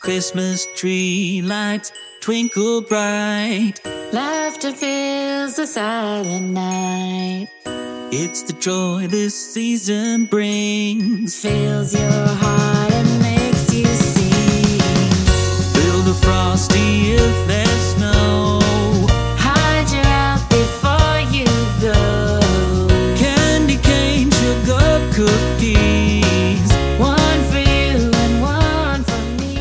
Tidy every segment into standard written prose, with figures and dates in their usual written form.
Christmas tree lights twinkle bright. Laughter fills the silent night. It's the joy this season brings. Fills your heart and makes you sing. Build a frosty if there's snow. Hide your out before you go. Candy cane, sugar cookies. One for you and one for me.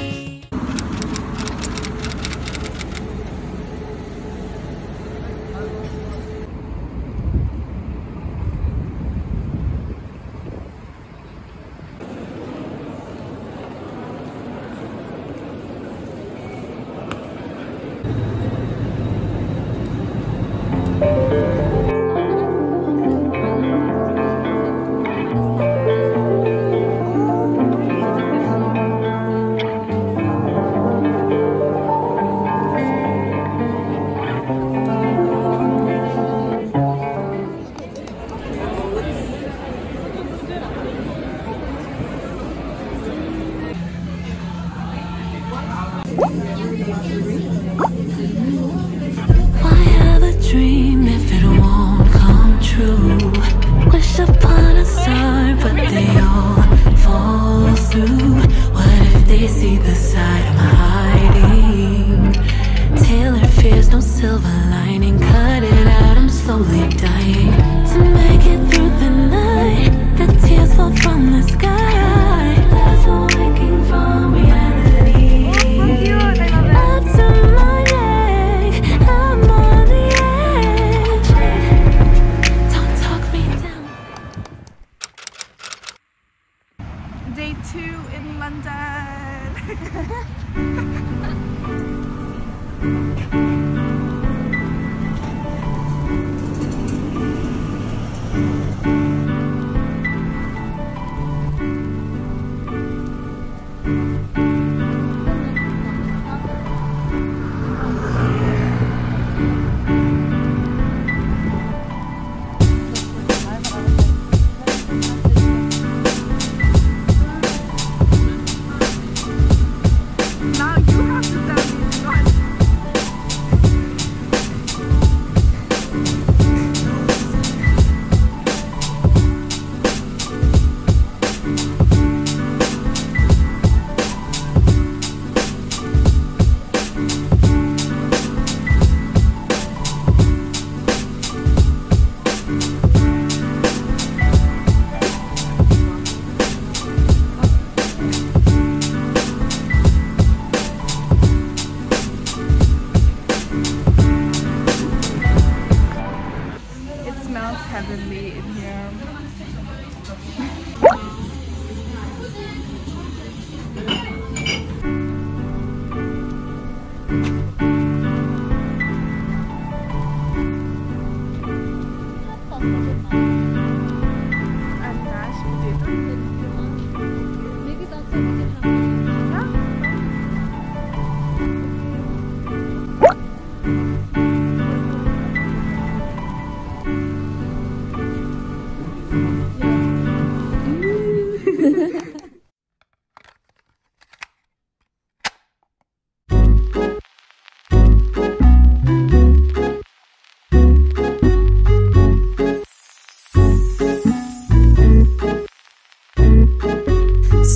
Why have a dream if it won't come true? Wish upon a star, but they all fall through. What if they see the side I'm hiding? Taylor fears no silver lining. Cut it out, I'm slowly dying. To make it through the night, the tears fall from the sky. That's waking from reality.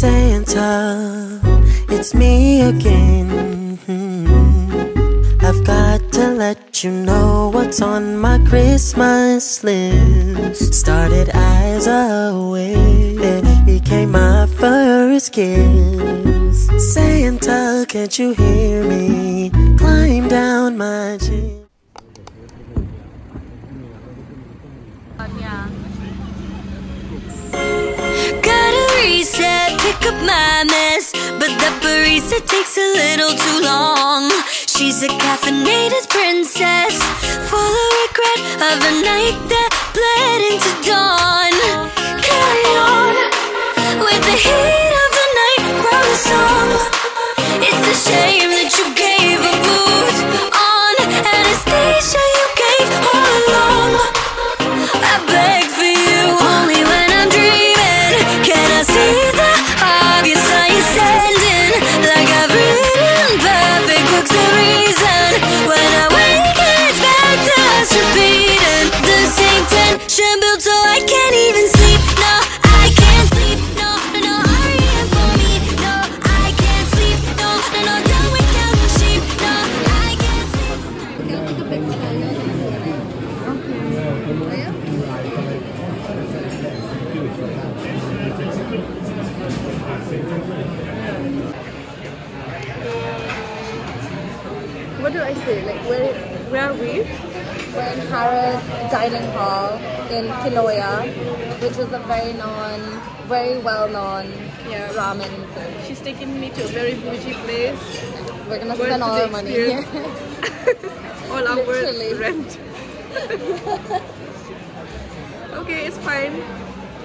Santa, it's me again. I've got to let you know what's on my Christmas list. Started eyes away, then it became my first kiss. Santa, can't you hear me? Climb down my chin. Pick up my mess, but the barista takes a little too long. She's a caffeinated princess, full of regret of a night that bled into dawn. Carry on with the heat of the night, ground the song. It's a shame that you gave a boot on Anastasia, you gave all along. I beg for you only when I'm dreaming. Can I see the obvious? Are you sending like I've I say? Like where are we? We're in Harris Dining Hall in Kiloya, which is a very well known ramen place. She's taking me to a very bougie place. We're gonna spend all our money here. All our rent. Okay, it's fine.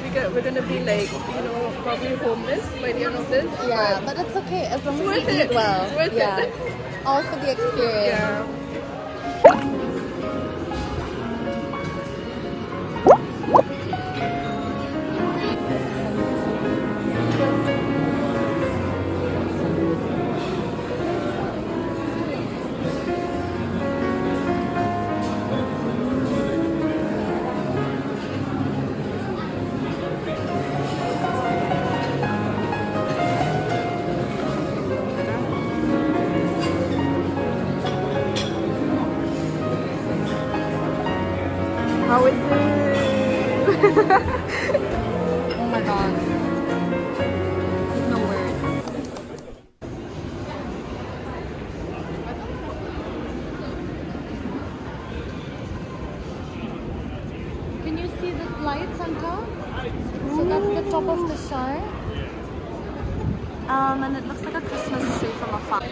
We're gonna be like, you know, probably homeless by the end of this. Yeah, but it's okay as long as we eat well. It's worth it. All for the experience. Yeah. How is it? Oh my god. No words. Can you see the lights on top? So that's the top of the shire. And it looks like a Christmas tree from afar.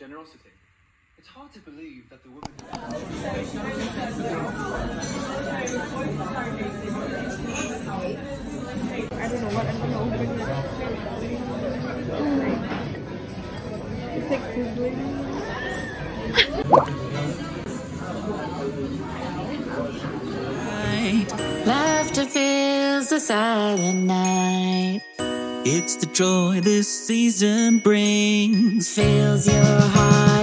with generosity. It's hard to believe that the woman... I don't know what I'm going to open now. It's like sizzling. Laughter fills the silent night. It's the joy this season brings. Fills your heart.